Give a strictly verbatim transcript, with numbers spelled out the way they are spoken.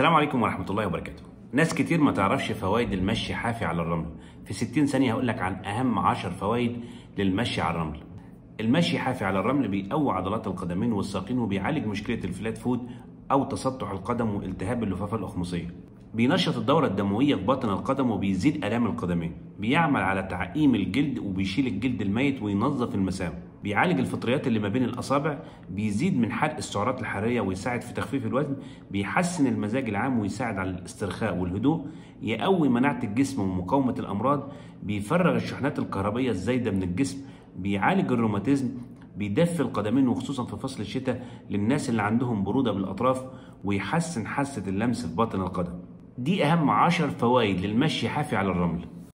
السلام عليكم ورحمة الله وبركاته. ناس كتير ما تعرفش فوائد المشي حافي على الرمل. في ستين ثانية هقول لك عن أهم عشر فوائد للمشي على الرمل. المشي حافي على الرمل بيقوي عضلات القدمين والساقين، وبيعالج مشكلة الفلات فوت أو تسطح القدم والتهاب اللفافة الأخمصية. بينشط الدورة الدموية في بطن القدم وبيزيد آلام القدمين. بيعمل على تعقيم الجلد وبيشيل الجلد الميت وينظف المسام. بيعالج الفطريات اللي ما بين الأصابع، بيزيد من حرق السعرات الحرارية ويساعد في تخفيف الوزن، بيحسن المزاج العام ويساعد على الاسترخاء والهدوء، يقوي مناعة الجسم ومقاومة الأمراض، بيفرغ الشحنات الكهربية الزايدة من الجسم، بيعالج الروماتيزم، بيدفي القدمين وخصوصا في فصل الشتاء للناس اللي عندهم برودة بالأطراف، ويحسن حاسة اللمس في باطن القدم. دي أهم عشر فوائد للمشي حافي على الرمل.